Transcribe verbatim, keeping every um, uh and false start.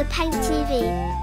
to Paint T V.